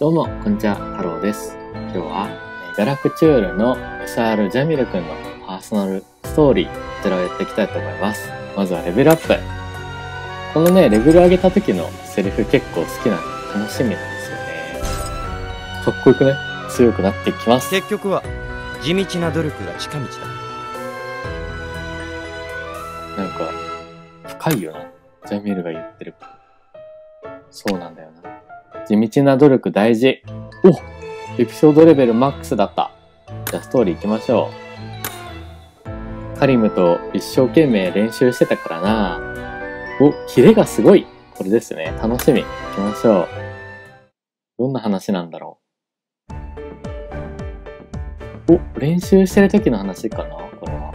どうもこんにちは、太郎です。今日はガラクチュールのムシャール・ジャミル君のパーソナルストーリー、こちらをやっていきたいと思います。まずはレベルアップ。このね、レベル上げた時のセリフ結構好きなんで楽しみなんですよね。かっこよくね、強くなっていきます。結局は地道な努力が近道だ。なんか深いよな、ジャミルが言ってる。そうなんだよな。地道な努力大事。おっ、エピソードレベルマックスだった。じゃあストーリー行きましょう。カリムと一生懸命練習してたからな。お、キレがすごい。これですね、楽しみ。行きましょう。どんな話なんだろう。お、練習してる時の話かな、これは。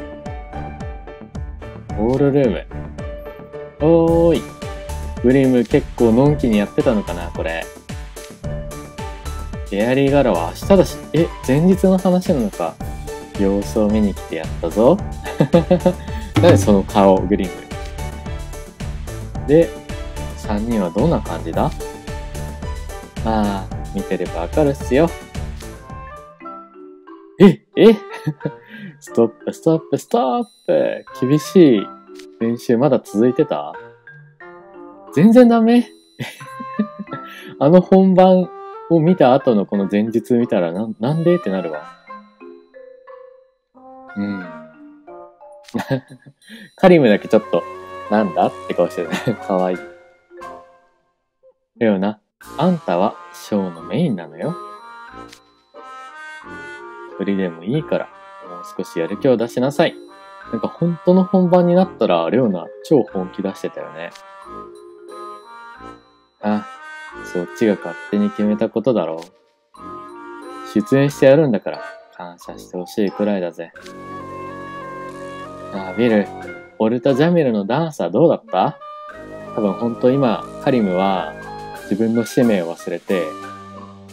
ボールルーム。おーい、グリム結構のんきにやってたのかな、これ。エアリーガラは明日だし、前日の話なのか。様子を見に来てやったぞ。何その顔、グリム。で、3人はどんな感じだ？まあ、見てればわかるっすよ。ストップ、ストップ、ストップ。厳しい練習まだ続いてた？全然ダメ。あの本番を見た後のこの前日見たらなんでってなるわ。うん。カリムだけちょっと、なんだって顔してる。かわいい。レオナ、あんたはショーのメインなのよ。無理でもいいから、もう少しやる気を出しなさい。なんか本当の本番になったら、レオナ超本気出してたよね。あ、そっちが勝手に決めたことだろう。出演してやるんだから、感謝してほしいくらいだぜ。ああ、ビル、俺とジャミルのダンスはどうだった？多分ほんと今、カリムは自分の使命を忘れて、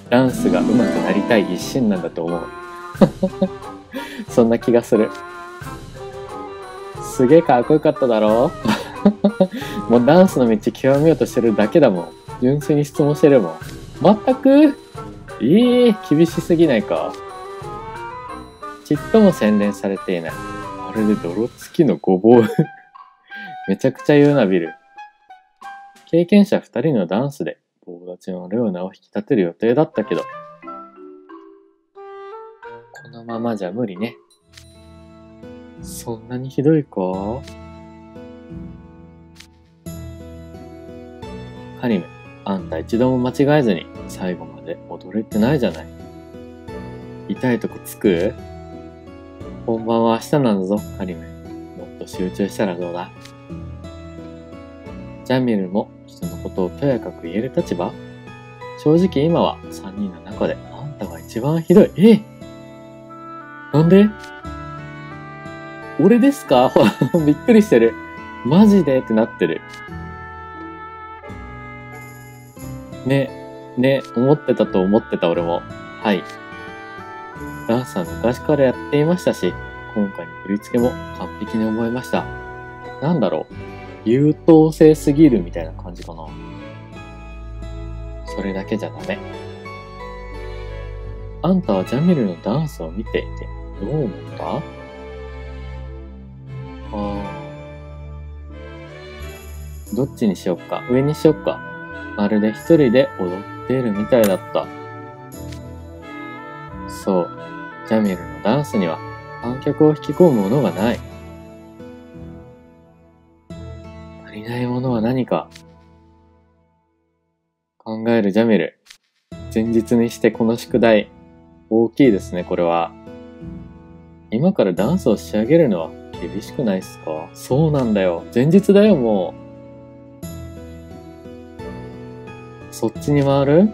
ダンスが上手くなりたい一心なんだと思う。そんな気がする。すげえかっこよかっただろう。もうダンスの道極めようとしてるだけだもん。純粋に質問してるもん。全く厳しすぎないか。ちっとも洗練されていない。まるで泥付きのごぼう。めちゃくちゃ言うな、ビル。経験者2人のダンスで友達のレオナを引き立てる予定だったけど、このままじゃ無理ね。そんなにひどいか？カリム、あんた一度も間違えずに最後まで踊れてないじゃない。痛いとこつく？本番は明日なんだぞ、カリム。もっと集中したらどうだ？ジャミルも人のことをとやかく言える立場？正直今は3人の中であんたが一番ひどい。なんで？俺ですか？びっくりしてる。マジでってなってる。ね、思ってたと思ってた、俺も。はい。ダンサー昔からやっていましたし、今回の振り付けも完璧に覚えました。なんだろう、優等生すぎるみたいな感じかな。それだけじゃダメ。あんたはジャミルのダンスを見ていてどう思った？どっちにしよっか、上にしよっか。まるで一人で踊っているみたいだった。そう、ジャミルのダンスには観客を引き込むものがない。足りないものは何か。考えるジャミル。前日にしてこの宿題、大きいですね、これは。今からダンスを仕上げるのは厳しくないっすか？そうなんだよ。前日だよ、もう。そっちに回る？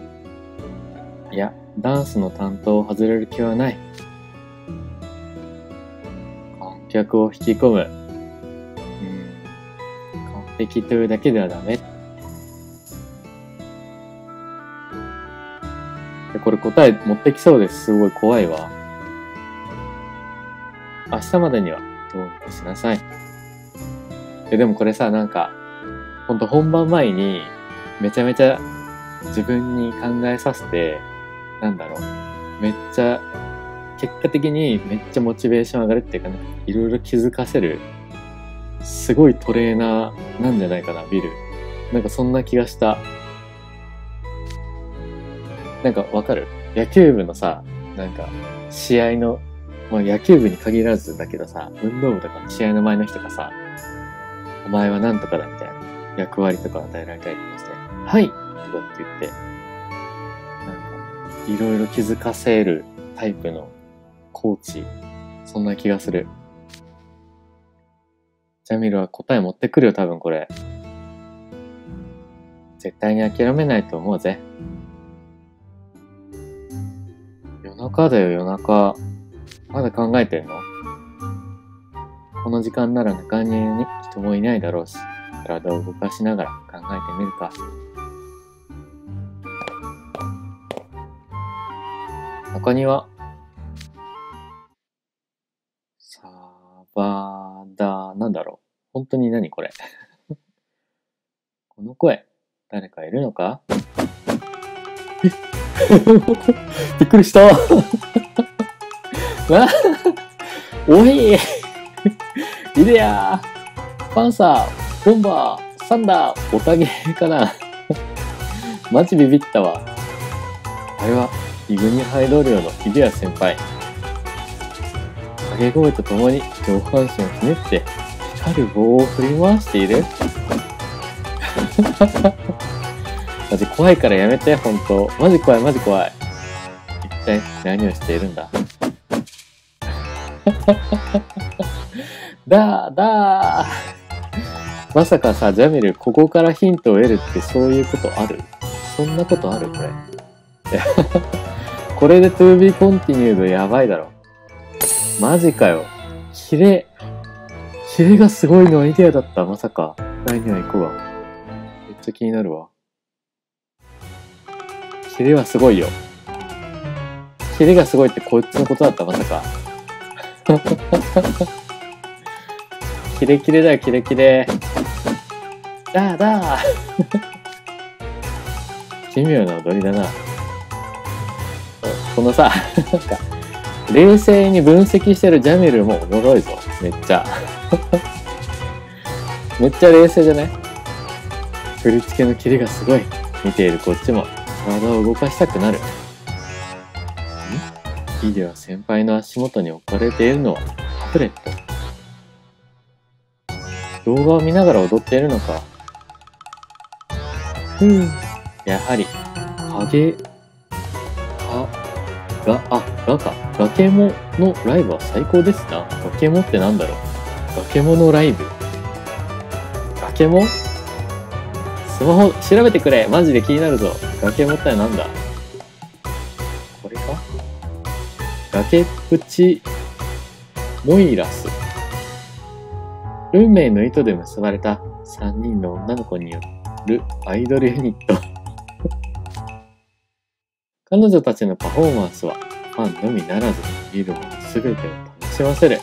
いや、ダンスの担当を外れる気はない。観客を引き込む。完璧というだけではダメ。これ答え持ってきそうです。すごい怖いわ。明日までにはどうにかしなさい。でもこれさ、なんか、ほんと本番前にめちゃめちゃ自分に考えさせて、なんだろう、めっちゃ結果的にめっちゃモチベーション上がるっていうかね、いろいろ気づかせるすごいトレーナーなんじゃないかな、ビル。なんかそんな気がした。なんかわかる？野球部のさ、なんか試合の、まあ野球部に限らずだけどさ、運動部とかの試合の前の日とかさ、お前はなんとかだみたいな役割とか与えられたりとかして、はいとかって言って、なんかいろいろ気づかせるタイプのコーチ、そんな気がする。ジャミルは答え持ってくるよ、多分これ。絶対に諦めないと思うぜ。夜中だよ、夜中。まだ考えてるの？この時間なら中に人もいないだろうし、体を動かしながら考えてみるか。中庭。サバダ、なんだろう。本当に何これ。この声、誰かいるのか？びっくりした。おいイデアパンサーボンバーサンダーおたげかな。マジビビったわ。あれはイグニハイド寮のイデア先輩。掛け声とともに上半身をひねって光る棒を振り回している。マジ怖いからやめて、ほんと。マジ怖い、マジ怖い。一体何をしているんだ。だーまさかさ、ジャミル、ここからヒントを得るってそういうことある？そんなことある？これこれで To be continued やばいだろ。マジかよ。キレがすごいのはイデアだった。まさか。来年は行くわ。めっちゃ気になるわ。キレはすごいよ。キレがすごいってこいつのことだった、まさか。キレキレだよ、キレキレ。だーだー奇妙な踊りだな。このさ、なんか冷静に分析してるジャミルもおもろいぞ、めっちゃ。めっちゃ冷静じゃない？振り付けのキレがすごい。見ているこっちも体を動かしたくなる。イデア先輩の足元に置かれているのはタブレット。動画を見ながら踊っているのか。やはり影が、ガか。崖ものライブは最高ですな。崖もってなんだろう。崖ものライブ。崖も？スマホ調べてくれ。マジで気になるぞ。崖もってなんだ。これか。崖っぷちモイラス。運命の糸で結ばれた3人の女の子によるアイドルユニット。彼女たちのパフォーマンスはファンのみならず見るもの全てを楽しませる。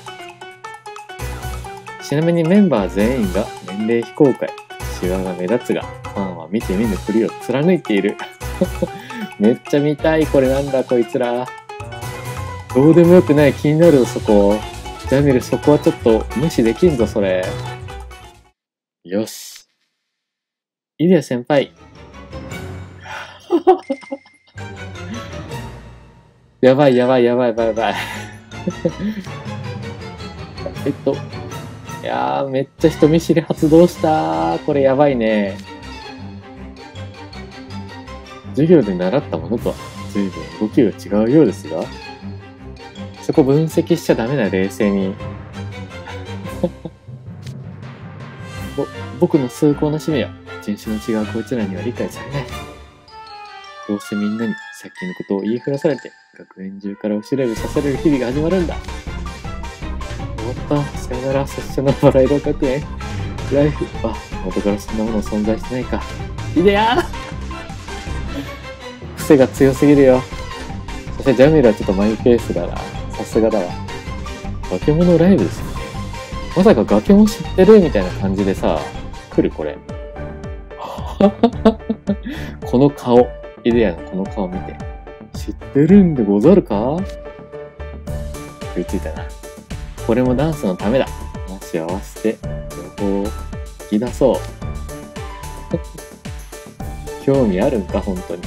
ちなみにメンバー全員が年齢非公開。シワが目立つがファンは見て見ぬふりを貫いている。めっちゃ見たい。これなんだこいつら。どうでもよくない。気になるぞそこ。ジャミル、そこはちょっと無視できんぞそれ。よし。イデア先輩。やばいやばいやばいやばいやばい。いやー、めっちゃ人見知り発動した。これやばいね。授業で習ったものとは随分動きが違うようですが、そこ分析しちゃダメだ、冷静に。僕の崇高な使命は人種の違うこいつらには理解されない。どうせみんなにさっきのことを言いふらされて学園中から後ろ指さされる日々が始まるんだ。終わった、さよなら、拙者のバラ色学園ライフ。あ、元からそんなもの存在してないか。イデア癖が強すぎるよ。そしてジャミルはちょっとマイペースだな。さすがだわ。崖物ライブですよね。まさか崖も知ってるみたいな感じでさ、来るこれ。この顔、イデアのこの顔見て。知ってるんでござるか？食いついたな。これもダンスのためだ。話を合わせて、情報を聞き出そう。興味あるんか、本当に。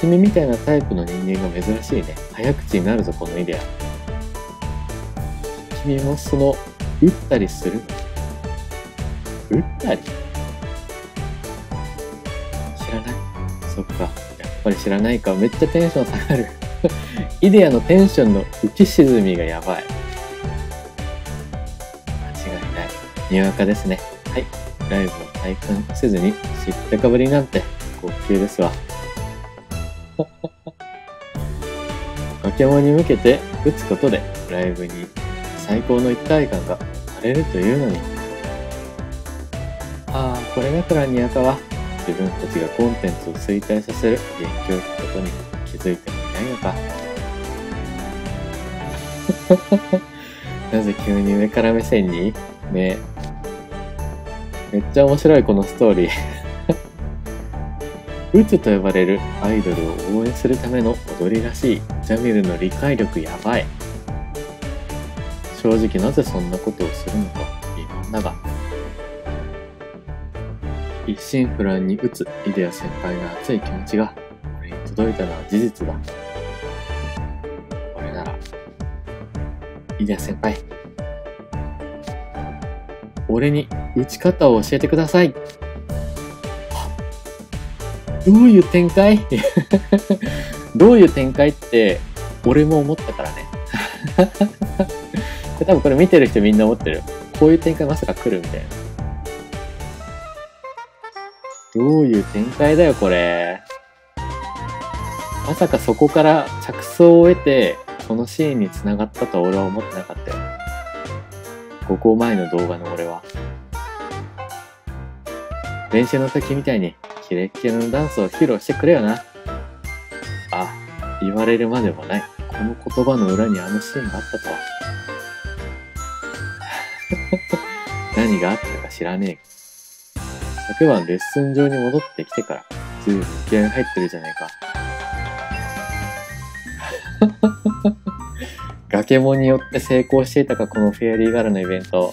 君みたいなタイプの人間が珍しいね。早口になるぞ、このイデア。君もその、打ったりする？打ったり？知らない？そっか、やっぱり知らないか。めっちゃテンション下がる。イデアのテンションの浮き沈みがやばい。間違いない。にわかですね。はい。ライブを体感せずに知ったかぶりなんて号泣ですわ。ポケモンに向けて打つことでライブに最高の一体感が生まれるというのに。ああ、これだからにわかは自分たちがコンテンツを衰退させる元気を引くことに気づいてもいないのか。なぜ急に上から目線にね。めっちゃ面白いこのストーリー。うつと呼ばれるアイドルを応援するための踊りらしい。ジャミルの理解力やばい。正直なぜそんなことをするのか疑問だが、一心不乱に打つイデア先輩の熱い気持ちが俺に届いたのは事実だ。俺ならイデア先輩、俺に打ち方を教えてください。どういう展開？どういう展開って俺も思ったからね。多分これ見てる人みんな思ってる。こういう展開まさか来るみたいな。どういう展開だよこれ。まさかそこから着想を得てこのシーンに繋がったとは俺は思ってなかったよ。5個前の動画の俺は。練習の時みたいにキレッキレのダンスを披露してくれよな。あ、言われるまでもない。この言葉の裏にあのシーンがあったとは。何があったか知らねえ。昨晩レッスン場に戻ってきてから随分気合い入ってるじゃないか。崖もによって成功していたか、このフェアリーガールのイベント。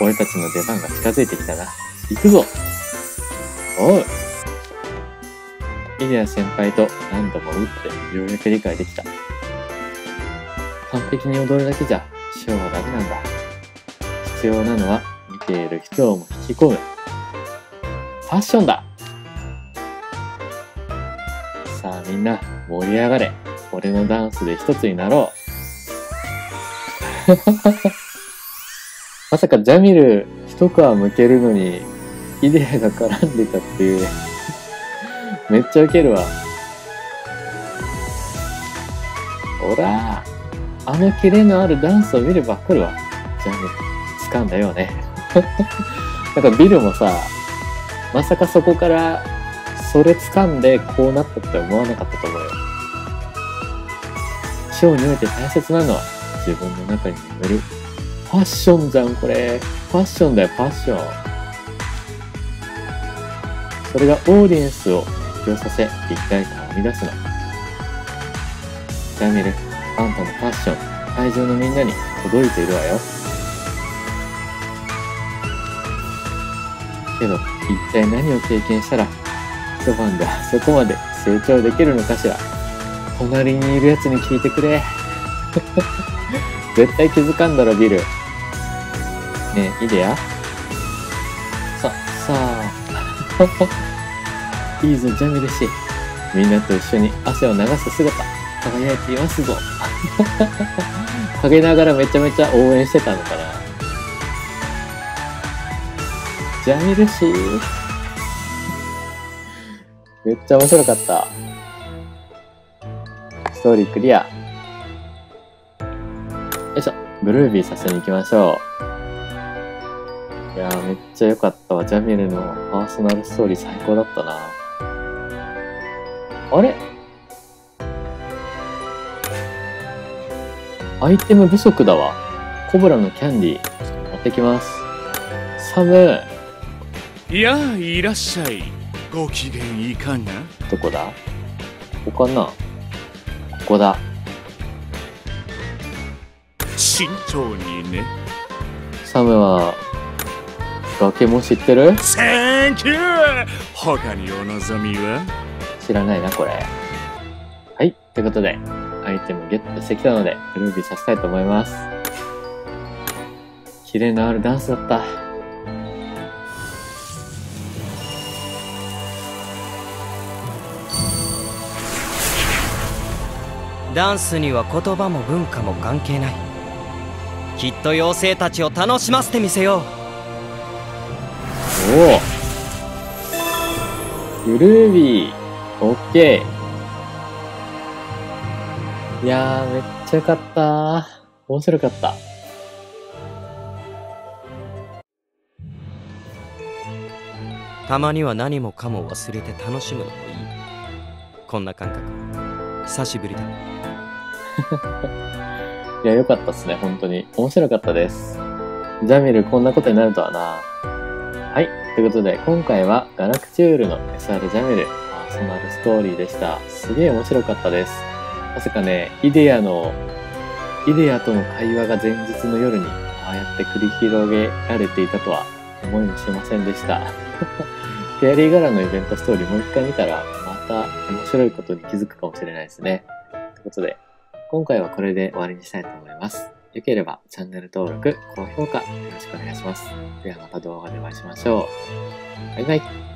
俺たちの出番が近づいてきたな。行くぞ。おう。イデア先輩と何度も打ってようやく理解できた。完璧に踊るだけじゃショーはダメなんだ。必要なのは見ている人をも引き込むファッションだ。さあみんな盛り上がれ。俺のダンスで一つになろう。まさかジャミル一皮むけるのにイデアが絡んでたっていう。めっちゃウケるわ。ほらー、あのキレのあるダンスを見れば来るわ。ジャミル、掴んだよね。なんかビルもさ、まさかそこから、それ掴んでこうなったって思わなかったと思うよ。ショーにおいて大切なのは、自分の中に眠る。ファッションじゃん、これ。ファッションだよ、ファッション。それがオーディエンスを熱狂させ、一体感を生み出すの。ジャミル、あんたのファッション、会場のみんなに届いているわよ。けど、一体何を経験したら、一晩であそこまで成長できるのかしら。隣にいるやつに聞いてくれ。絶対気づかんだろ、ビル。ねえ、イデア？さあ。いいぞ、ジャミル氏。みんなと一緒に汗を流す姿。輝いていますぞ。陰ながらめちゃめちゃ応援してたのかな。ジャミル氏。めっちゃ面白かった。ストーリークリア。よいしょ。グルービーさせに行きましょう。いやー、めっちゃ良かったわ。ジャミルのパーソナルストーリー最高だったな。あれ？アイテム不足だわ。コブラのキャンディー持っってきます。寒い。いや、いらっしゃい。ご機嫌いかが。どこだ。ここかな。ここだ。慎重にね。サムは崖も知ってる。センキュー。他にお望みは。知らないな、これ。はい、ということでアイテムゲットしてきたのでルービーさせたいと思います。綺麗なあるダンスだった。ダンスには言葉も文化も関係ない。きっと妖精たちを楽しませてみせよう。おお、グルービーオッケー。いやー、めっちゃよかったー。面白かった。たまには何もかも忘れて楽しむのもいい。こんな感覚、久しぶりだ。いや、よかったっすね、本当に。面白かったです。ジャミル、こんなことになるとはな。はい、ということで、今回はガラクチュールの SR ジャミル、パーソナルストーリーでした。すげえ面白かったです。まさかね、イデアとの会話が前日の夜に、ああやって繰り広げられていたとは思いもしませんでした。フェアリーガラのイベントストーリーもう一回見たら、また面白いことに気づくかもしれないですね。ということで、今回はこれで終わりにしたいと思います。よければチャンネル登録、高評価よろしくお願いします。ではまた動画でお会いしましょう。バイバイ。